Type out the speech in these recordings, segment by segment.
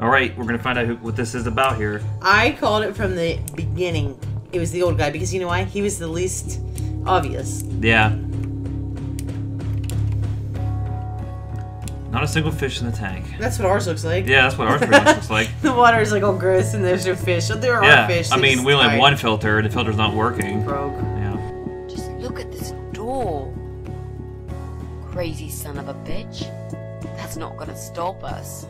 Alright, we're gonna find out what this is about here. I called it from the beginning. It was the old guy, because you know why? He was the least obvious. Yeah. Not a single fish in the tank. That's what ours looks like. Yeah, that's what ours pretty much looks like. The water is like all gross and there's no fish. There are fish. I mean, we only have one filter and the filter's not working. Broke. Yeah. Just look at this door. Crazy son of a bitch. That's not gonna stop us.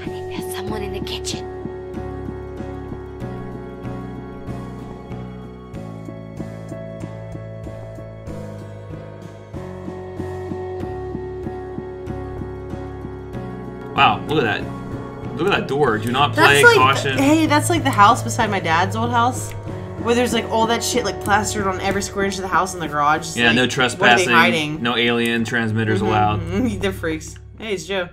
I think there's someone in the kitchen. Wow, look at that. Look at that door. Do not play caution. Hey, that's like the house beside my dad's old house. Where there's like all that shit like plastered on every square inch of the house in the garage. It's yeah, like, no trespassing. What are they hiding? No alien transmitters allowed. They're freaks. Hey, it's Joe.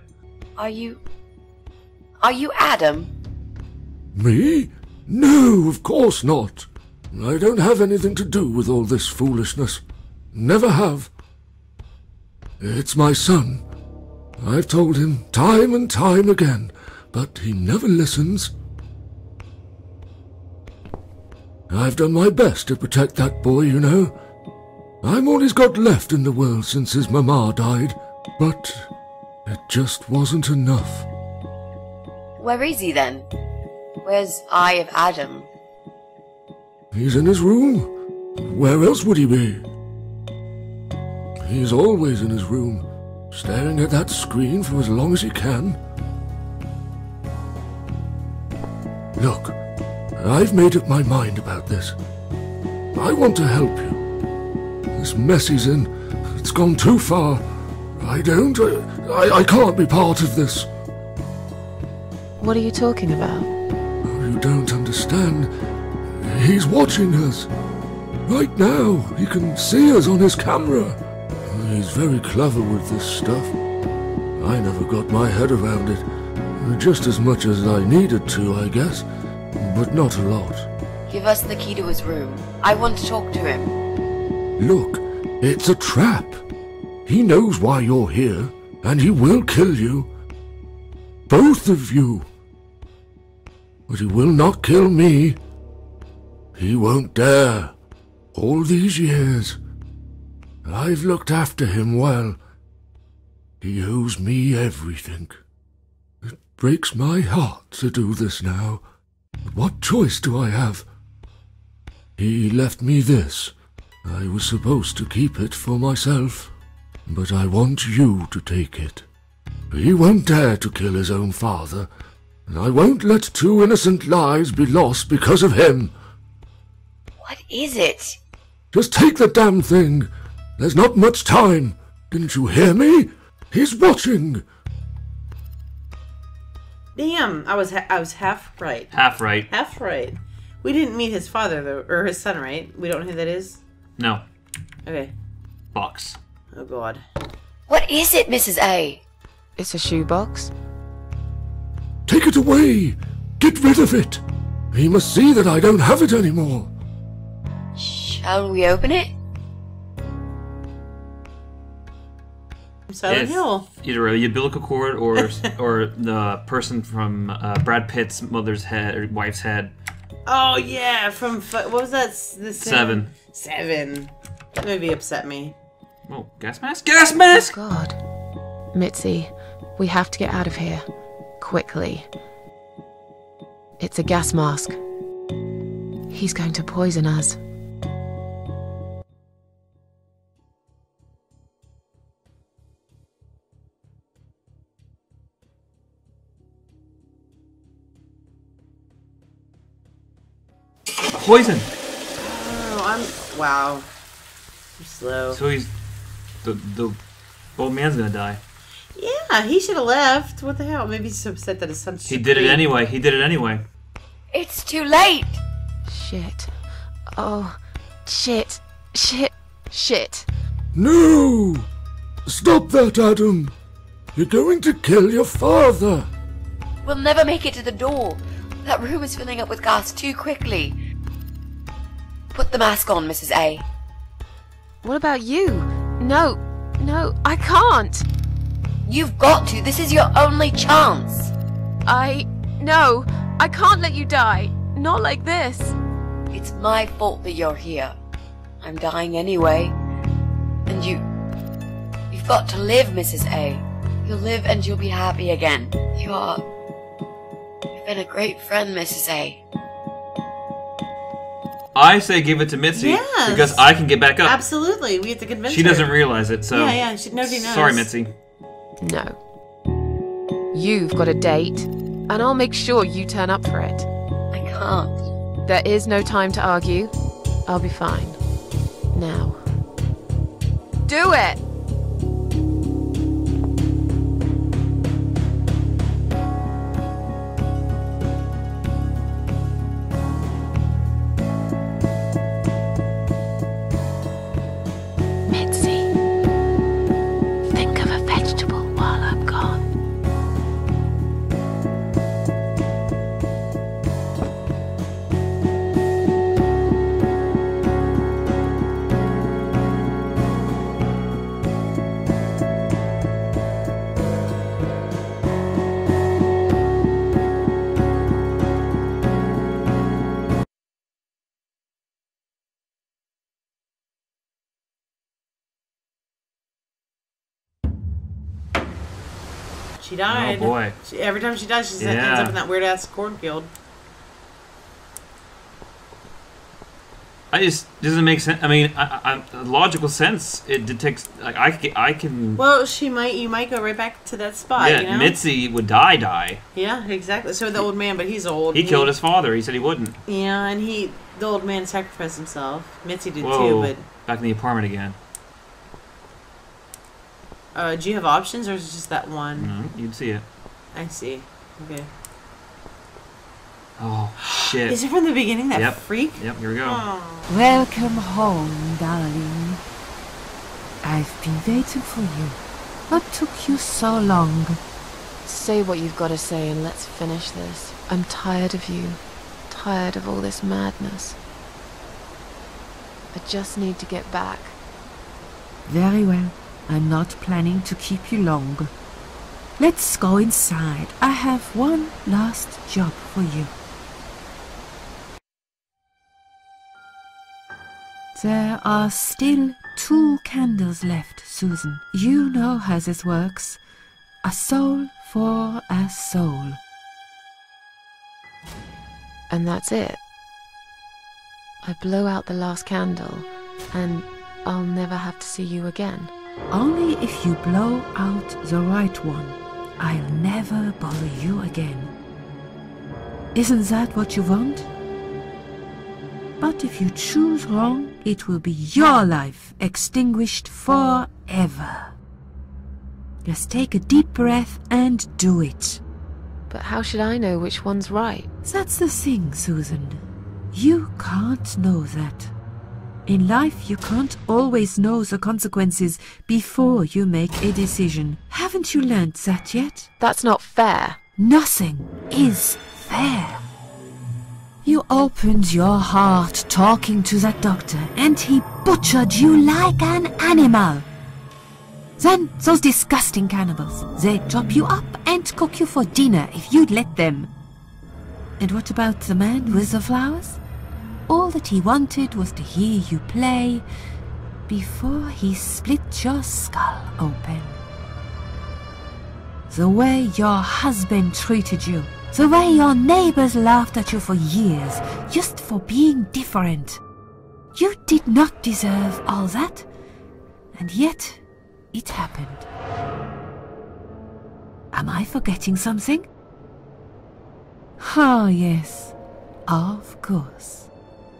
Are you Adam? Me? No, of course not. I don't have anything to do with all this foolishness. Never have. It's my son. I've told him time and time again, but he never listens. I've done my best to protect that boy, you know. I'm all he's got left in the world since his mama died, but it just wasn't enough. Where is he then? Where's Eye of Adam? He's in his room. Where else would he be? He's always in his room. Staring at that screen for as long as he can. Look, I've made up my mind about this. I want to help you. This mess he's in, it's gone too far. I can't be part of this. What are you talking about? Oh, you don't understand. He's watching us. Right now, he can see us on his camera. He's very clever with this stuff. I never got my head around it. Just as much as I needed to, I guess. But not a lot. Give us the key to his room. I want to talk to him. Look, it's a trap. He knows why you're here, and he will kill you. Both of you. But he will not kill me. He won't dare. All these years. I've looked after him well. He owes me everything. It breaks my heart to do this now. But what choice do I have? He left me this. I was supposed to keep it for myself, but I want you to take it. He won't dare to kill his own father, and I won't let two innocent lives be lost because of him. What is it? Just take the damn thing. There's not much time. Didn't you hear me? He's watching. Damn, I was half right. Half right. Half right. We didn't meet his father though, or his son, right? We don't know who that is. No. Okay. Box. Oh God. What is it, Mrs. A? It's a shoebox. Take it away. Get rid of it. He must see that I don't have it anymore. Shall we open it? Silent Hill. Either a umbilical cord or the person from Brad Pitt's mother's head or wife's head. Oh yeah, from what was that? The Seven. Seven. That movie upset me. Oh, gas mask. Gas mask. Oh, God, Mitzi, we have to get out of here quickly. It's a gas mask. He's going to poison us. Poison. Oh, wow. You're slow. So he's the old man's gonna die. Yeah, he should have left. What the hell? Maybe he's so upset that his son. He did it anyway. He did it anyway. It's too late. Shit. Oh, shit. Shit. Shit. No! Stop that, Adam. You're going to kill your father. We'll never make it to the door. That room is filling up with gas too quickly. Put the mask on, Mrs. A. What about you? No, no, I can't. You've got to. This is your only chance. No, I can't let you die. Not like this. It's my fault that you're here. I'm dying anyway. And you've got to live, Mrs. A. You'll live and you'll be happy again. You've been a great friend, Mrs. A. I say give it to Mitzi, yes, because I can get back up. Absolutely, we have to convince her. She doesn't realize it, so... Yeah, nobody knows. Sorry, Mitzi. No. You've got a date, and I'll make sure you turn up for it. I can't. There is no time to argue. I'll be fine. Now. Do it! She died. Oh boy! Every time she dies, she ends up in that weird ass cornfield. It doesn't make sense. I mean, logical sense. It detects like I can. Well, you might go right back to that spot. Yeah, you know? Mitzi would die. Yeah, exactly. So the old man, but he's old. He killed his father. He said he wouldn't. Yeah, and the old man sacrificed himself. Mitzi did too, but back in the apartment again. Do you have options, or is it just that one? No, you'd see it. I see. Okay. Oh, shit. Is it from the beginning, that freak? Yep, here we go. Aww. Welcome home, darling. I've been waiting for you. What took you so long? Say what you've got to say and let's finish this. I'm tired of you. Tired of all this madness. I just need to get back. Very well. I'm not planning to keep you long. Let's go inside. I have one last job for you. There are still 2 candles left, Susan. You know how this works. A soul for a soul. And that's it. I blow out the last candle, and I'll never have to see you again. Only if you blow out the right one, I'll never bother you again. Isn't that what you want? But if you choose wrong, it will be your life extinguished forever. Just take a deep breath and do it. But how should I know which one's right? That's the thing, Susan. You can't know that. In life, you can't always know the consequences before you make a decision. Haven't you learned that yet? That's not fair. Nothing is fair. You opened your heart talking to that doctor, and he butchered you like an animal. Then those disgusting cannibals, they chop you up and cook you for dinner if you'd let them. And what about the man with the flowers? All that he wanted was to hear you play before he split your skull open. The way your husband treated you, the way your neighbors laughed at you for years, just for being different. You did not deserve all that, and yet it happened. Am I forgetting something? Oh yes, of course.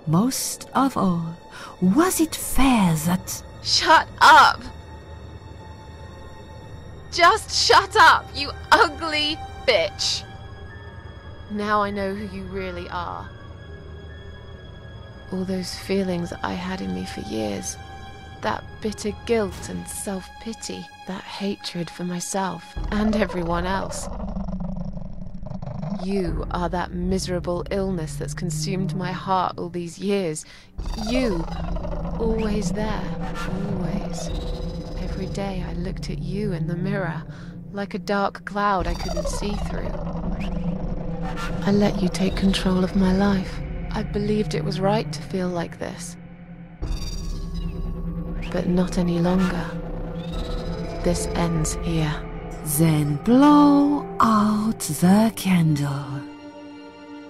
Most of all, was it fair that... Shut up! Just shut up, you ugly bitch! Now I know who you really are. All those feelings I had in me for years, that bitter guilt and self-pity, that hatred for myself and everyone else. You are that miserable illness that's consumed my heart all these years. You always there, always. Every day I looked at you in the mirror, like a dark cloud I couldn't see through. I let you take control of my life. I believed it was right to feel like this. But not any longer. This ends here. Then blow out the candle.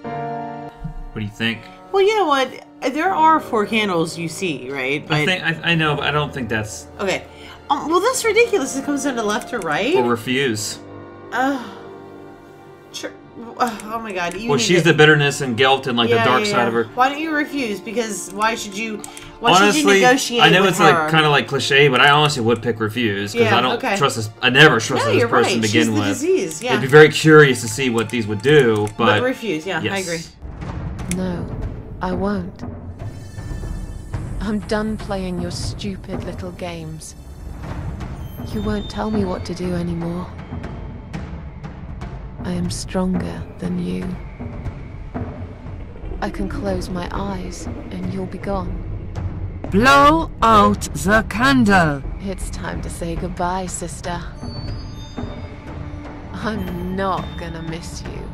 What do you think? Well, you know what? There are 4 candles you see, right? But I know, but I don't think that's... Okay. Well, that's ridiculous. It comes down to left or right? Or refuse. Sure. Oh my god. You well, she's the bitterness and guilt and like the dark side of her. Why don't you refuse? Because why should you... Honestly, I know it's like kind of like cliche, but I honestly would pick refuse because I don't trust this. I never trusted this person to begin with. Disease, yeah. I'd be very curious to see what these would do, but refuse. Yeah, yes. I agree. No, I won't. I'm done playing your stupid little games. You won't tell me what to do anymore. I am stronger than you. I can close my eyes, and you'll be gone. Blow out the candle. It's time to say goodbye, sister. I'm not gonna miss you.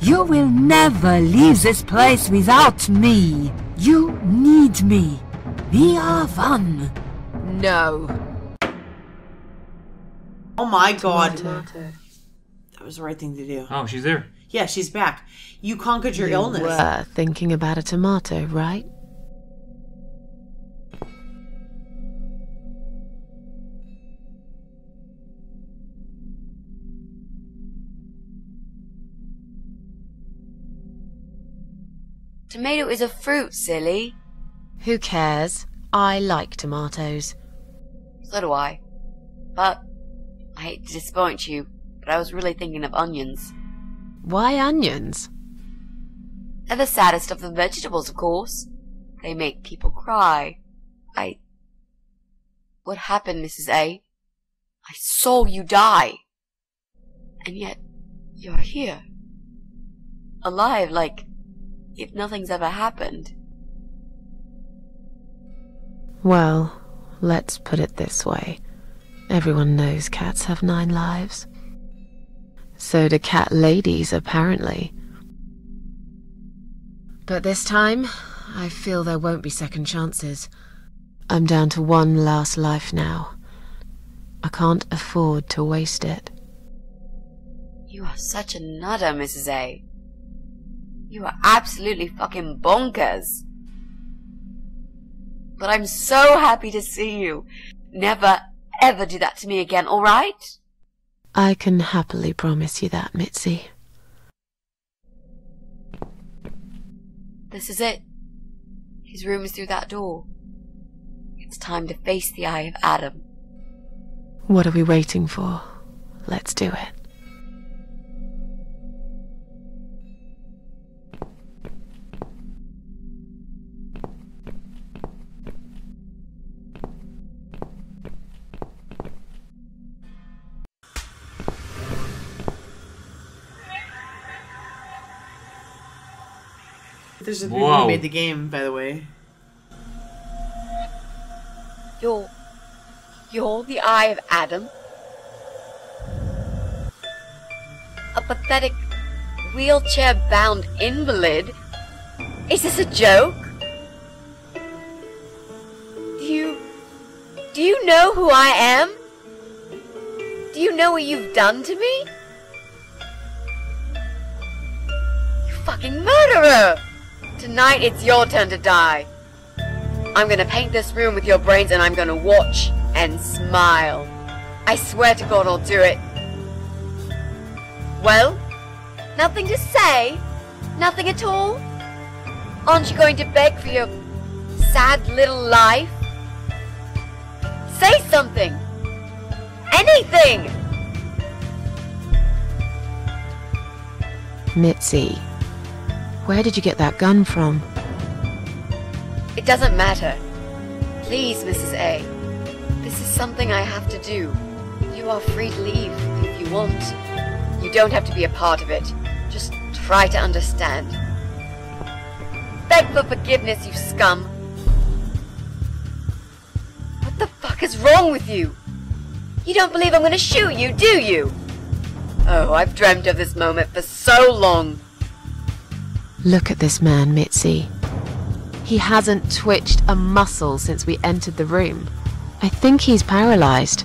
You will never leave this place without me. You need me. We are one. No. Oh my god. Tomato. That was the right thing to do. Oh, she's there. Yeah, she's back. You conquered your illness. You were thinking about a tomato, right? Tomato is a fruit, silly. Who cares? I like tomatoes. So do I. But I hate to disappoint you, but I was really thinking of onions. Why onions? They're the saddest of the vegetables, of course. They make people cry. What happened, Mrs. A? I saw you die. And yet, you're here. Alive, like... if nothing's ever happened. Well, let's put it this way. Everyone knows cats have 9 lives. So do cat ladies, apparently. But this time, I feel there won't be second chances. I'm down to 1 last life now. I can't afford to waste it. You are such a nutter, Mrs. A. You are absolutely fucking bonkers. But I'm so happy to see you. Never, ever do that to me again, all right? I can happily promise you that, Mitzi. This is it. His room is through that door. It's time to face the Eye of Adam. What are we waiting for? Let's do it. There's a people who made the game, by the way. You're the Eye of Adam? A pathetic, wheelchair-bound invalid? Is this a joke? Do you know who I am? Do you know what you've done to me? You fucking murderer! Tonight, it's your turn to die. I'm gonna paint this room with your brains and I'm gonna watch and smile. I swear to God I'll do it. Well, nothing to say? Nothing at all? Aren't you going to beg for your sad little life? Say something! Anything! Mitzi. Where did you get that gun from? It doesn't matter. Please, Mrs. A. This is something I have to do. You are free to leave if you want. You don't have to be a part of it. Just try to understand. Beg for forgiveness, you scum. fuck is wrong with you? You don't believe I'm gonna shoot you, do you? Oh, I've dreamt of this moment for so long. Look at this man, Mitzi. He hasn't twitched a muscle since we entered the room. I think he's paralyzed.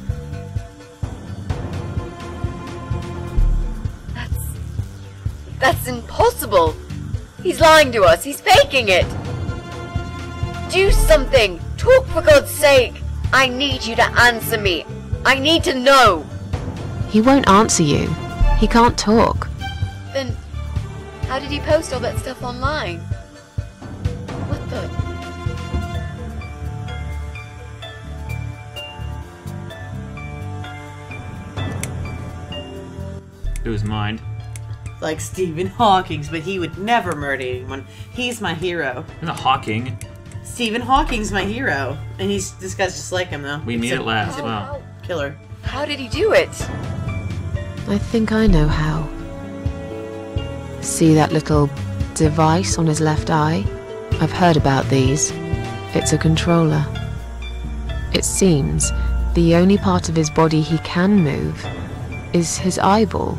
That's impossible. He's lying to us. He's faking it. Do something. Talk, for God's sake. I need you to answer me. I need to know. He won't answer you. He can't talk. Then how did he post all that stuff online? What the... It was mine. Like Stephen Hawking, but he would never murder anyone. He's my hero. I'm not Hawking. Stephen Hawking's my hero. And he's, this guy's just like him, though. We meet at last. Wow. Killer. How did he do it? I think I know how. See that little device on his left eye? I've heard about these. It's a controller. It seems the only part of his body he can move is his eyeball.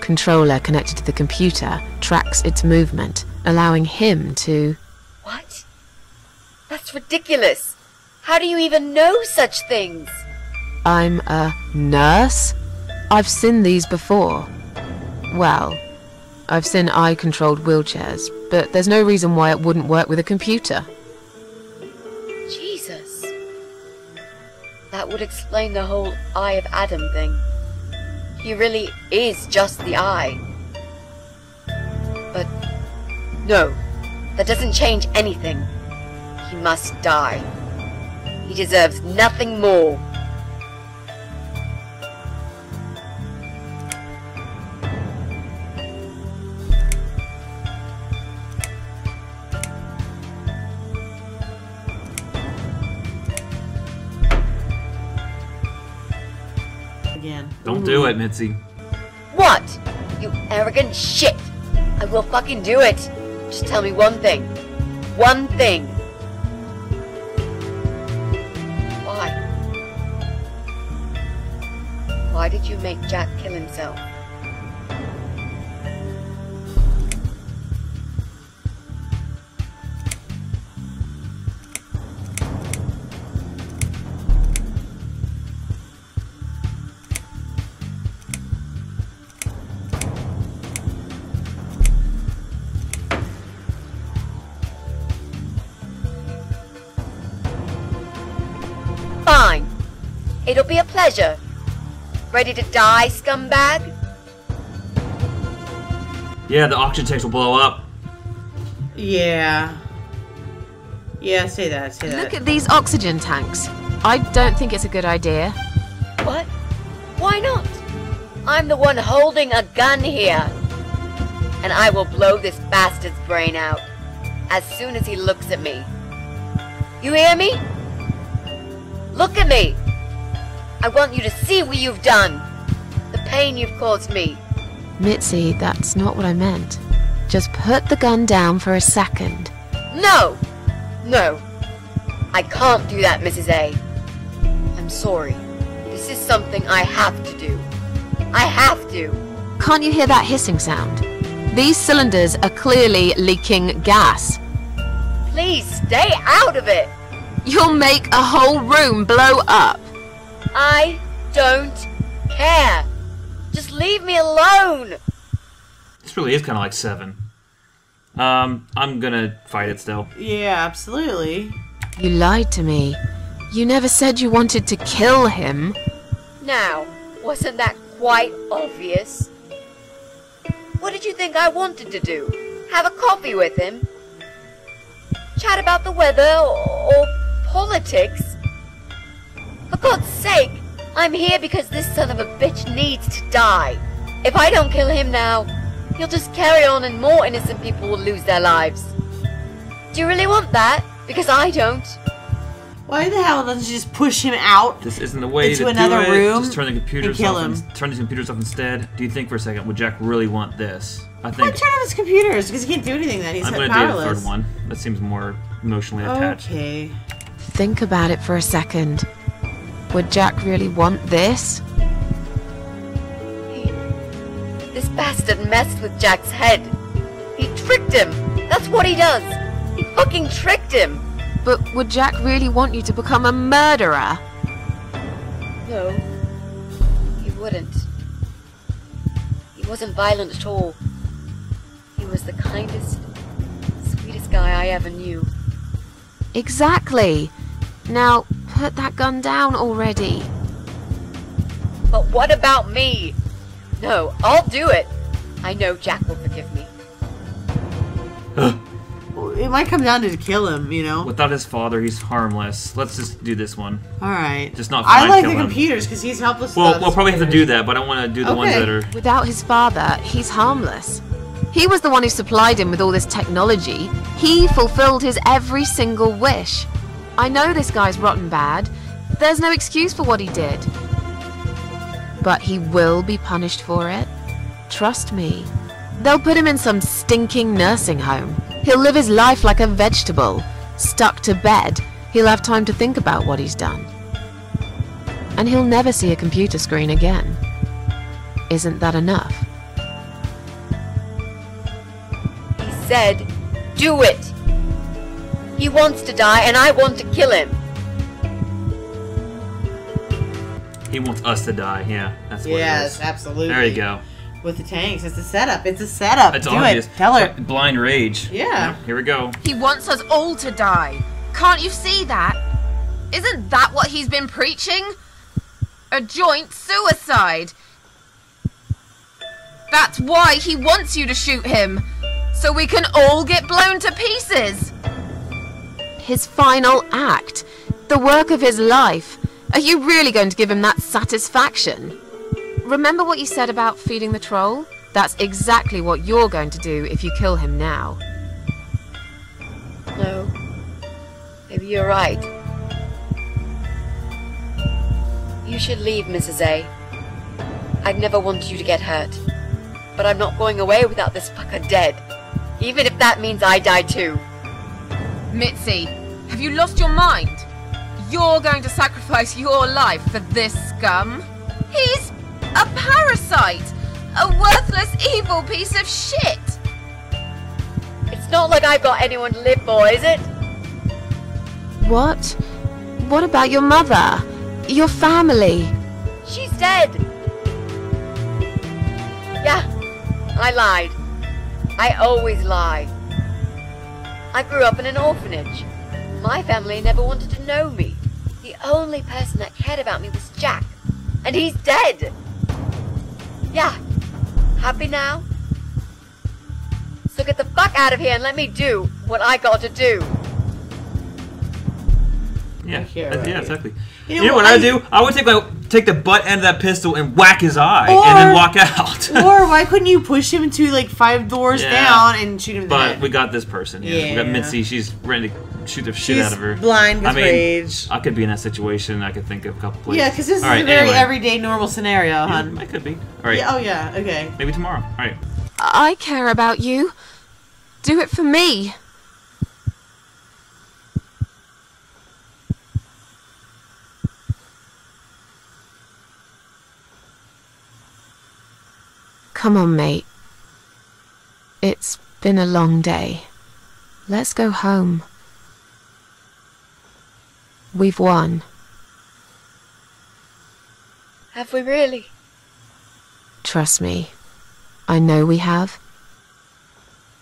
Controller connected to the computer tracks its movement, allowing him to... What? That's ridiculous! How do you even know such things? I'm a nurse? I've seen these before. Well, I've seen eye-controlled wheelchairs, but there's no reason why it wouldn't work with a computer. Jesus. That would explain the whole Eye of Adam thing. He really is just the eye. But no, that doesn't change anything. He must die. He deserves nothing more. Don't do it, Mitzi. What? You arrogant shit! I will fucking do it! Just tell me one thing. One thing. Why? Why did you make Jack kill himself? Fine. It'll be a pleasure. Ready to die, scumbag? Yeah, the auction tanks will blow up. Yeah. Yeah, say that, say that. Look at these oxygen tanks. I don't think it's a good idea. What? Why not? I'm the one holding a gun here. And I will blow this bastard's brain out as soon as he looks at me. You hear me? Look at me! I want you to see what you've done. The pain you've caused me. Mitzi, that's not what I meant. Just put the gun down for a second. No! No. I can't do that, Mrs. A. I'm sorry. This is something I have to do. I have to. Can't you hear that hissing sound? These cylinders are clearly leaking gas. Please stay out of it! You'll make a whole room blow up. I don't care. Just leave me alone. This really is kind of like Seven. I'm gonna fight it still. Yeah, absolutely. You lied to me. You never said you wanted to kill him. Now, wasn't that quite obvious? What did you think I wanted to do? Have a coffee with him? Chat about the weather or politics? For God's sake, I'm here because this son of a bitch needs to die. If I don't kill him now, he'll just carry on and more innocent people will lose their lives. Do you really want that? Because I don't. Why the hell doesn't you just push him out? This isn't the way to another do it. Room. Just turn the computers off and turn these computers off instead. Do you think for a second, would Jack really want this? I think. Why turn off his computers? Because he can't do anything. That he's powerless. I'm gonna do the third one. That seems more emotionally attached. Okay. Think about it for a second. Would Jack really want this? This bastard messed with Jack's head. He tricked him. That's what he does. He fucking tricked him. But would Jack really want you to become a murderer? No, he wouldn't. He wasn't violent at all. He was the kindest, sweetest guy I ever knew. Exactly. Now, put that gun down already. But what about me? No, I'll do it. I know Jack will forgive me. It might come down to kill him, you know? Without his father, he's harmless. Let's just do this one. Alright. Just not I like the computers, because he's helpless. Well, we'll probably have to do that, but I want to do the ones that are... Without his father, he's harmless. He was the one who supplied him with all this technology. He fulfilled his every single wish. I know this guy's rotten bad. There's no excuse for what he did. But he will be punished for it. Trust me. They'll put him in some stinking nursing home. He'll live his life like a vegetable. Stuck to bed, he'll have time to think about what he's done. And he'll never see a computer screen again. Isn't that enough? He said, do it! He wants to die and I want to kill him. He wants us to die, yeah. That's what it is. Yes, absolutely. There you go. With the tanks, it's a setup. It's a setup. It's obvious. Do it. Tell her. Blind rage. Yeah. Here we go. He wants us all to die. Can't you see that? Isn't that what he's been preaching? A joint suicide. That's why he wants you to shoot him. So we can all get blown to pieces. His final act. The work of his life. Are you really going to give him that satisfaction? Remember what you said about feeding the troll? That's exactly what you're going to do if you kill him now. No. Maybe you're right. You should leave, Mrs. A. I'd never want you to get hurt. But I'm not going away without this fucker dead. Even if that means I die too. Mitzi, have you lost your mind? You're going to sacrifice your life for this scum? He's... a parasite! A worthless, evil piece of shit! It's not like I've got anyone to live for, is it? What? What about your mother? Your family? She's dead! Yeah, I lied. I always lie. I grew up in an orphanage. My family never wanted to know me. The only person that cared about me was Jack. And he's dead! Yeah. Happy now? So get the fuck out of here and let me do what I got to do. Yeah. Yeah, exactly. You know what I do? I would take the butt end of that pistol and whack his eye and then walk out. Or why couldn't you push him to like 5 doors down and shoot him in the head? But we got this person. Yeah. We got Mitzi. She's ready to shoot the shit out of her. Blind with rage. I could be in that situation. I could think of a couple places. Yeah, because this is a very everyday, normal scenario, hon. I could be. All right. Yeah, oh yeah. Okay. Maybe tomorrow. All right. I care about you. Do it for me. Come on, mate. It's been a long day. Let's go home. We've won. Have we really? Trust me. I know we have.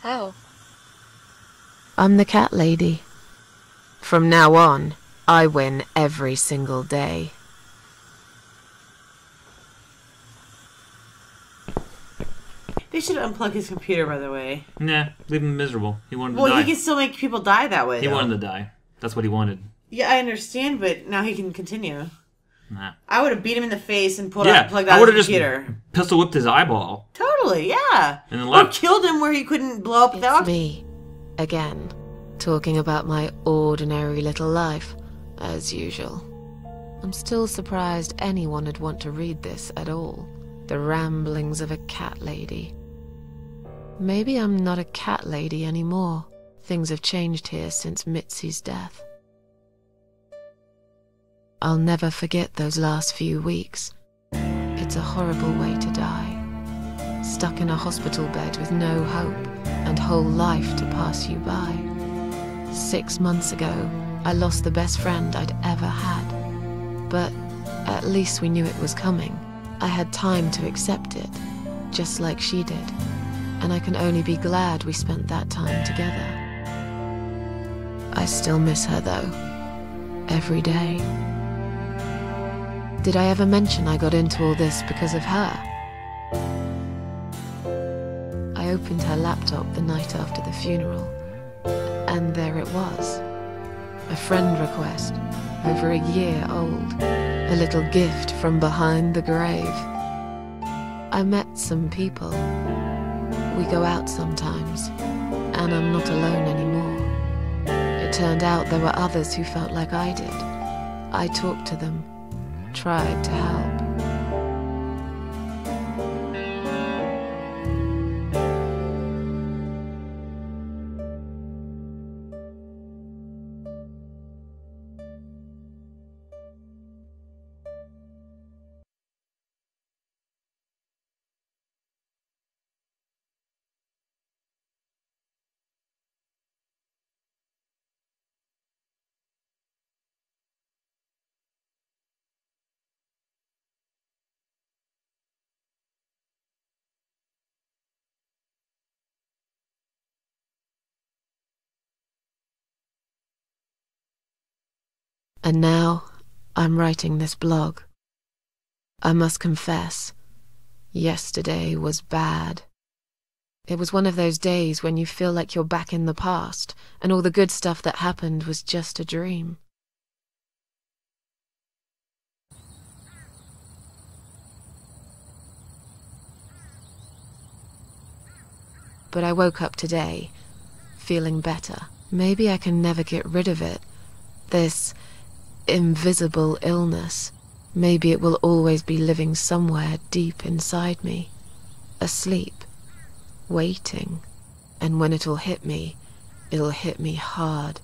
How? I'm the Cat Lady. From now on, I win every single day. They should unplug his computer, by the way. Nah, leave him miserable. He wanted to die. Well, he can still make people die that way, though. He wanted to die. That's what he wanted. Yeah, I understand, but now he can continue. Nah. I would have beat him in the face and pulled out, plugged out his computer. I would have just pistol whipped his eyeball. Totally, yeah. And then or killed him where he couldn't blow up the... It's me, again, talking about my ordinary little life, as usual. I'm still surprised anyone would want to read this at all. The ramblings of a cat lady. Maybe I'm not a cat lady anymore. Things have changed here since Mitzi's death. I'll never forget those last few weeks. It's a horrible way to die. Stuck in a hospital bed with no hope and whole life to pass you by. 6 months ago, I lost the best friend I'd ever had. But at least we knew it was coming. I had time to accept it, just like she did. And I can only be glad we spent that time together. I still miss her though, every day. Did I ever mention I got into all this because of her? I opened her laptop the night after the funeral, and there it was. A friend request, over a year old, a little gift from behind the grave. I met some people. We go out sometimes, and I'm not alone anymore. Turned out there were others who felt like I did. I talked to them, tried to help. And now, I'm writing this blog. I must confess, yesterday was bad. It was one of those days when you feel like you're back in the past, and all the good stuff that happened was just a dream. But I woke up today, feeling better. Maybe I can never get rid of it. This invisible illness. Maybe it will always be living somewhere deep inside me, asleep, waiting, and when it'll hit me hard.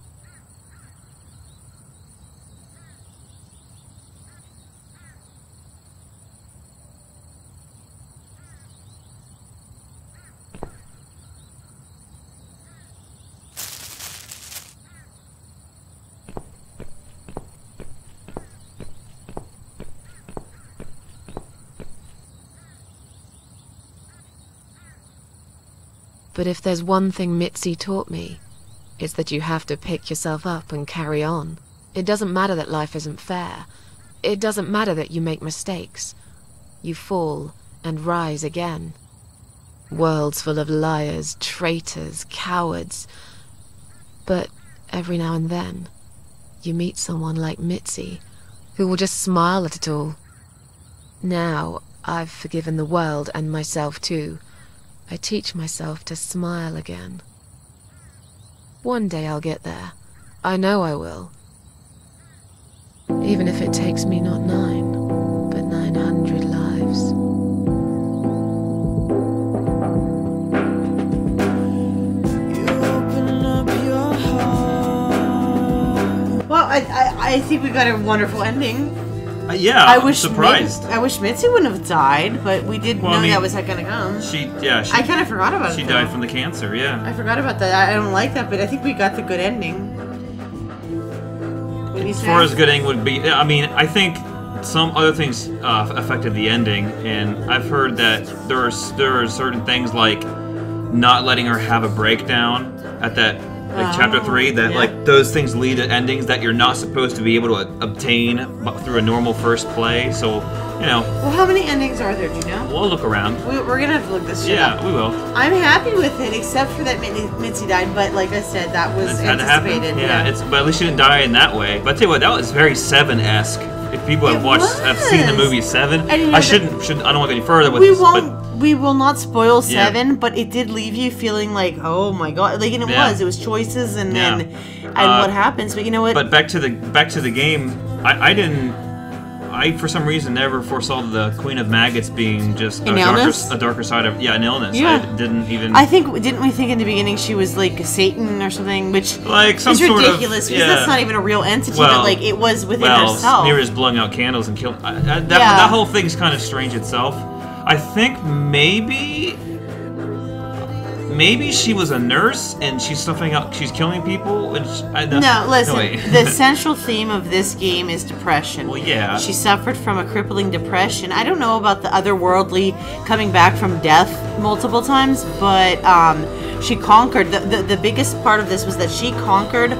But if there's one thing Mitzi taught me, it's that you have to pick yourself up and carry on. It doesn't matter that life isn't fair. It doesn't matter that you make mistakes. You fall and rise again. World's full of liars, traitors, cowards. But every now and then, you meet someone like Mitzi, who will just smile at it all. Now, I've forgiven the world and myself too. I teach myself to smile again. One day I'll get there. I know I will. Even if it takes me not 9, but 900 lives. Well, I think we got a wonderful ending. Yeah, I'm surprised. I wish Mitzi wouldn't have died, but we did know that was going to come. I kind of forgot about it. She died from the cancer, yeah. I forgot about that. I don't like that, but I think we got the good ending. As far as good ending would be, I mean, I think some other things affected the ending, and I've heard that there are certain things like not letting her have a breakdown at that like chapter 3, that like those things lead to endings that you're not supposed to be able to obtain through a normal first play. So, you know. Well, how many endings are there? Do you know? We'll look around. We're gonna have to look this shit up. Yeah, we will. I'm happy with it, except for that Mitzi died. But like I said, that was anticipated. Yeah, it's but at least she didn't die in that way. But I tell you what, that was very Seven-esque. If people have seen the movie Seven, and, you know, I don't want to go any further with this. We will not spoil Seven, but it did leave you feeling like, oh my god, like, and it was choices and what happens. But you know what? But back to the game. I didn't. I for some reason never foresaw the Queen of Maggots being just a darker side of an illness. Yeah. I didn't even. I think didn't we think in the beginning she was like Satan or something, which like some is sort ridiculous of, because that's not even a real entity. Well, but like it was within herself. Mira's blowing out candles and killing. That whole thing's kind of strange itself. I think maybe she was a nurse and she's stuffing up. She's killing people. And she, listen. The central theme of this game is depression. Well, yeah. She suffered from a crippling depression. I don't know about the otherworldly coming back from death multiple times, but she conquered. The biggest part of this was that she conquered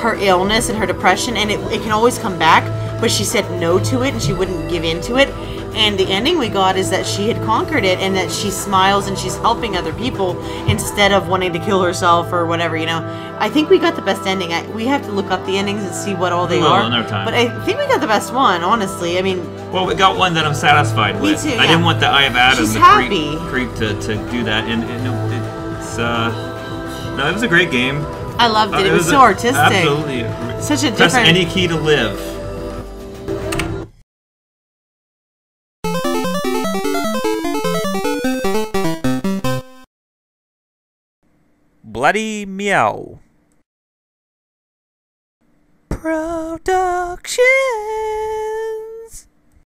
her illness and her depression, and it can always come back. But she said no to it, and she wouldn't give in to it. And the ending we got is that she had conquered it and that she smiles and she's helping other people instead of wanting to kill herself or whatever, you know. I think we got the best ending. We have to look up the endings and see what all they are. Another time. But I think we got the best one, honestly. I mean... Well, we got one that I'm satisfied with. Me too, yeah. I didn't want the Eye of Adam creep to do that. And it's... No, it was a great game. I loved it. It was so artistic. Absolutely. Such a different... Press any key to live. Blattymeow Production.